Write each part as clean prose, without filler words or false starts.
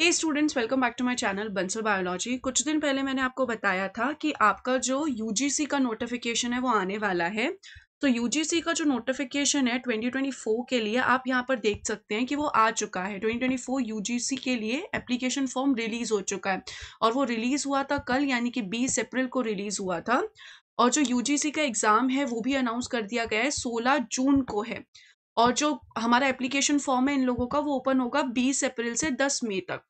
Hey students, welcome back to my channel Bansal biology. कुछ दिन पहले मैंने आपको बताया था कि आपका जो यूजीसी का नोटिफिकेशन है वो आने वाला है। तो यूजीसी का जो नोटिफिकेशन है 2024 के लिए आप यहाँ पर देख सकते हैं कि वो आ चुका है। 2024 यूजीसी के लिए एप्लीकेशन फॉर्म रिलीज़ हो चुका है और वो रिलीज़ हुआ था कल, यानी कि 20 अप्रैल को रिलीज़ हुआ था। और जो यूजीसी का एग्ज़ाम है वो भी अनाउंस कर दिया गया है, 16 जून को है। और जो हमारा एप्लीकेशन फॉर्म है इन लोगों का वो ओपन होगा 20 अप्रैल से 10 मई तक।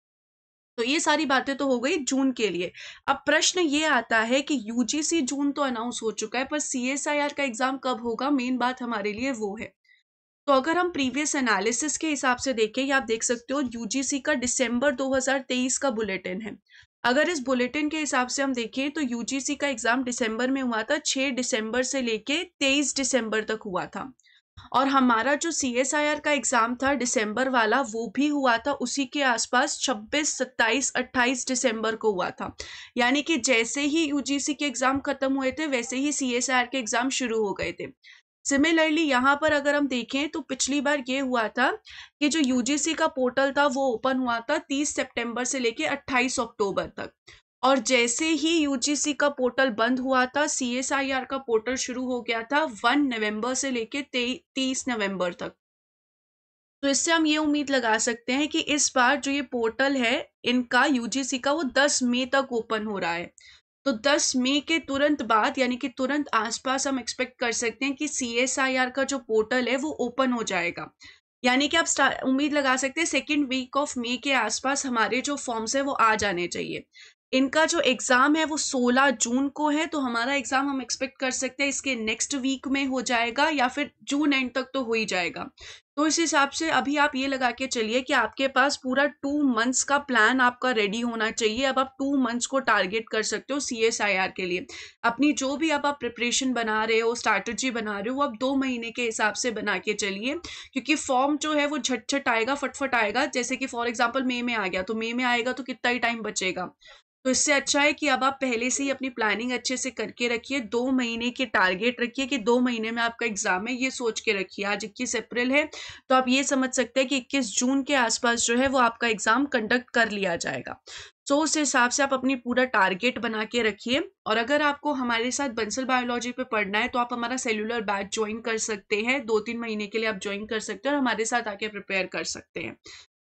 तो ये सारी बातें तो हो गई जून के लिए। अब प्रश्न ये आता है कि यूजीसी जून तो अनाउंस हो चुका है, पर सीएसआईआर का एग्जाम कब होगा, मेन बात हमारे लिए वो है। तो अगर हम प्रीवियस एनालिसिस के हिसाब से देखें, या आप देख सकते हो यूजीसी का दिसंबर 2023 का बुलेटिन है। अगर इस बुलेटिन के हिसाब से हम देखें तो यूजीसी का एग्जाम दिसंबर में हुआ था, 6 दिसंबर से लेके 23 दिसंबर तक हुआ था। और हमारा जो सीएसआईआर का एग्ज़ाम था दिसंबर वाला, वो भी हुआ था उसी के आसपास, 26, 27, 28 दिसंबर को हुआ था। यानी कि जैसे ही यूजीसी के एग्ज़ाम ख़त्म हुए थे वैसे ही सीएसआईआर के एग्ज़ाम शुरू हो गए थे। सिमिलरली यहाँ पर अगर हम देखें तो पिछली बार ये हुआ था कि जो यूजीसी का पोर्टल था वो ओपन हुआ था 30 सितंबर से लेकर 28 अक्टूबर तक। और जैसे ही यूजीसी का पोर्टल बंद हुआ था, सीएसआईआर का पोर्टल शुरू हो गया था 1 नवंबर से लेके 30 नवंबर तक। तो इससे हम ये उम्मीद लगा सकते हैं कि इस बार जो ये पोर्टल है इनका, यूजीसी का, वो 10 मई तक ओपन हो रहा है। तो 10 मई के तुरंत बाद, यानी कि तुरंत आसपास, हम एक्सपेक्ट कर सकते हैं कि सीएसआईआर का जो पोर्टल है वो ओपन हो जाएगा। यानी कि आप उम्मीद लगा सकते हैं सेकेंड वीक ऑफ मई के आसपास हमारे जो फॉर्म्स है वो आ जाने चाहिए। इनका जो एग्ज़ाम है वो 16 जून को है, तो हमारा एग्ज़ाम हम एक्सपेक्ट कर सकते हैं इसके नेक्स्ट वीक में हो जाएगा, या फिर जून एंड तक तो हो ही जाएगा। तो इस हिसाब से अभी आप ये लगा के चलिए कि आपके पास पूरा 2 मंथ्स का प्लान आपका रेडी होना चाहिए। अब आप 2 मंथ्स को टारगेट कर सकते हो सीएसआईआर के लिए। अपनी जो भी आप प्रिपरेशन बना रहे हो, स्ट्रैटेजी बना रहे हो, वो आप 2 महीने के हिसाब से बना के चलिए, क्योंकि फॉर्म जो है वो झटझट आएगा, फटफट आएगा। जैसे कि फॉर एग्जाम्पल मई में आ गया, तो मई में आएगा तो कितना ही टाइम बचेगा। तो इससे अच्छा है कि अब आप पहले से ही अपनी प्लानिंग अच्छे से करके रखिए। 2 महीने के टारगेट रखिए कि 2 महीने में आपका एग्ज़ाम है, ये सोच के रखिए। आज 21 अप्रैल है, तो आप ये समझ सकते हैं कि 21 जून के आसपास जो है वो आपका एग्ज़ाम कंडक्ट कर लिया जाएगा। तो उस हिसाब से आप अपनी पूरा टारगेट बना के रखिए। और अगर आपको हमारे साथ बंसल बायोलॉजी पे पढ़ना है तो आप हमारा सेल्यूलर बैच ज्वाइन कर सकते हैं। 2-3 महीने के लिए आप ज्वाइन कर सकते हैं और हमारे साथ आके प्रिपेयर कर सकते हैं।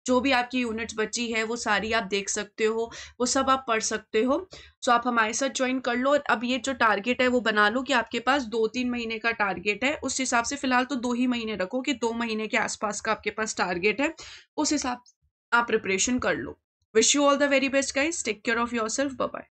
जो भी आपकी यूनिट्स बची है वो सारी आप देख सकते हो, वो सब आप पढ़ सकते हो। सो आप हमारे साथ ज्वाइन कर लो। और अब ये जो टारगेट है वो बना लो कि आपके पास 2-3 महीने का टारगेट है। उस हिसाब से फिलहाल तो 2 ही महीने रखो कि 2 महीने के आसपास का आपके पास टारगेट है, उस हिसाब से आप प्रिपरेशन कर लो। Wish you all the very best, guys. Take care of yourself. Bye bye.